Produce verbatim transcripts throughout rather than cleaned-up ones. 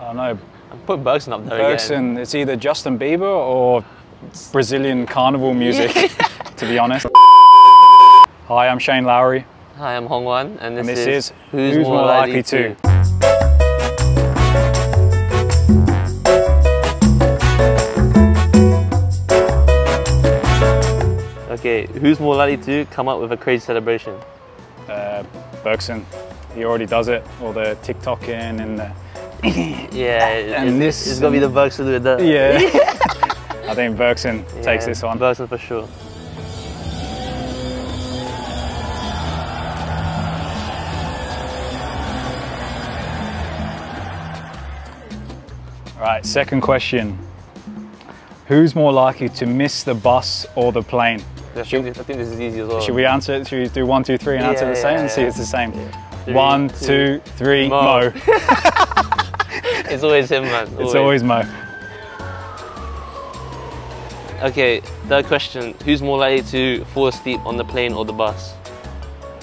I don't know. I'd put Bergson up there Bergson, again. Bergson, it's either Justin Bieber or Brazilian carnival music, yeah. To be honest. Hi, I'm Shane Lowry. Hi, I'm Hong Wan. And this, and this is, is Who's, Who's More, More Likely, likely to? to? Okay, who's more likely to come up with a crazy celebration? Uh, Bergson. He already does it. All the TikToking and the... yeah, and it's, this... It's gonna be the Bergson with that. Yeah. I think Bergson yeah, takes this one. Bergson for sure. Alright, second question. Who's more likely to miss the bus or the plane? I think, this, I think this is easy as well. Should we answer it? Should we do one, two, three and yeah, answer the same yeah, and yeah. see if it's the same? Yeah. Three, one, two, two three, Mo. Mo. It's always him, man. Always. It's always Mo. Okay, third question. Who's more likely to fall asleep on the plane or the bus?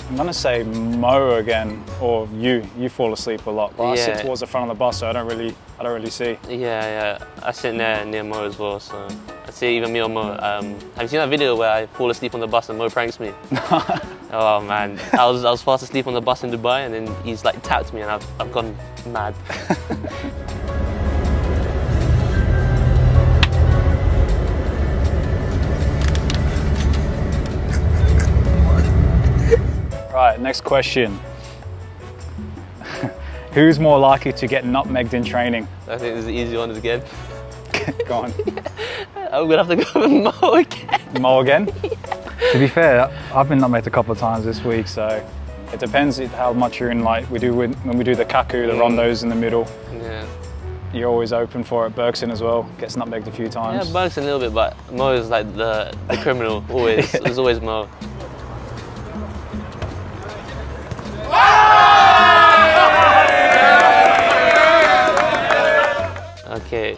I'm going to say Mo again, or you. You fall asleep a lot, but yeah. I sit towards the front of the bus, so I don't really, I don't really see. Yeah, yeah. I sit near, near Mo as well, so I'd say either me or Mo. Um, have you seen that video where I fall asleep on the bus and Mo pranks me? Oh man, I was, I was fast asleep on the bus in Dubai and then he's like tapped me and I've, I've gone mad. Right, next question. Who's more likely to get nutmegged in training? I think this is the easy one again. Go on. Yeah. I'm gonna have to go with Mo again. Mo again? Yeah. To be fair, I've been nutmegged a couple of times this week, so it depends how much you're in. Like we do when, when we do the kaku, the mm. rondos in the middle. Yeah. You're always open for it. Bergson as well gets nutmegged a few times. Yeah, Bergson a little bit, but Mo is like the, the criminal always. Yeah. There's always Mo. Okay,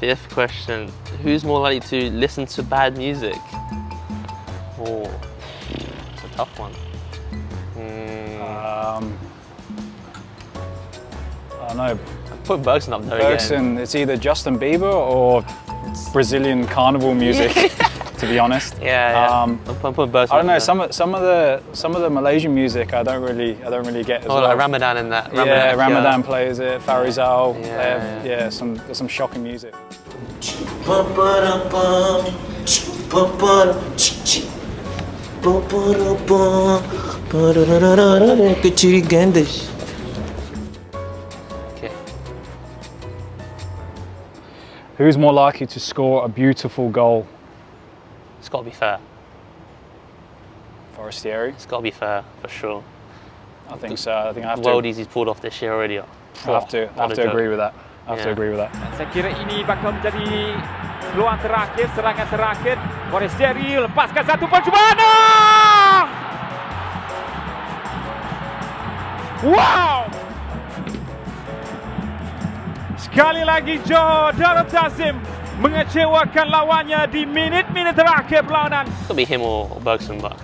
fifth question. Who's more likely to listen to bad music? Oh, it's a tough one. Mm. Um, I don't know. I'd put Bergson up there Bergson, again. Bergson, it's either Justin Bieber or Brazilian carnival music, to be honest. Yeah, yeah. Um, I'll put, I'll put Bergson I don't know, some of, some, of the, some of the Malaysian music I don't really, I don't really get as oh, well. Oh, like Ramadan and that. Ramadan, yeah, Ramadan yeah. plays it, Farizal, yeah, yeah. yeah some, there's some shocking music. Okay. Who's more likely to score a beautiful goal? It's got to be fair. Forestieri? It's got to be fair, for sure. I think so. I think I have to... Worldies he's pulled off this year already. I have to, I have to agree with that. I have yeah. to agree with that. Saya kira ini bakal menjadi peluang terakhir, serangan terakhir. Forestieri lepaskan satu percubaan. Wow! Sekali lagi Johor Darul Ta'zim mengecewakan lawannya di minit-minit terakhir perlawanan. It could be him or Bergson, but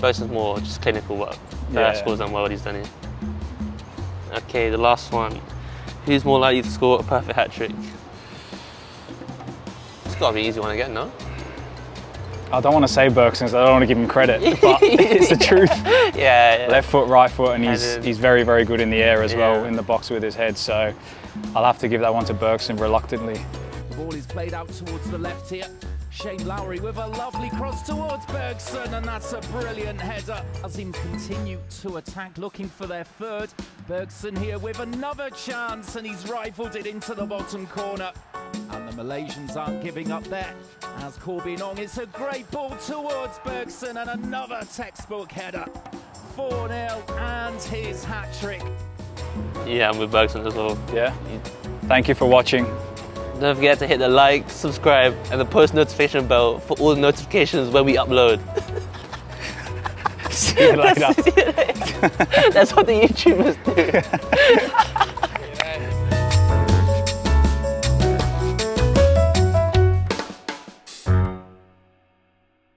Bergson's more just clinical work. Yeah, that yeah. scores done well, he's done it. Okay, the last one. Who's more likely to score a perfect hat-trick? It's got to be an easy one again, no? I don't want to say Bergson, so I don't want to give him credit, but it's the truth. Yeah, yeah. Left foot, right foot, and he's, he's very, very good in the air as yeah. well, in the box with his head, so I'll have to give that one to Bergson reluctantly. The ball is played out towards the left here. Shane Lowry with a lovely cross towards Bergson, and that's a brilliant header. Azim continue to attack, looking for their third. Bergson here with another chance, and he's rifled it into the bottom corner. And the Malaysians aren't giving up there, as Corbin Ong, it's a great ball towards Bergson, and another textbook header. four nil, and his hat-trick. Yeah, I'm with Bergson as well. Yeah. Thank you for watching. Don't forget to hit the like, subscribe, and the post notification bell for all the notifications when we upload. See you later. See you later. That's what the YouTubers do.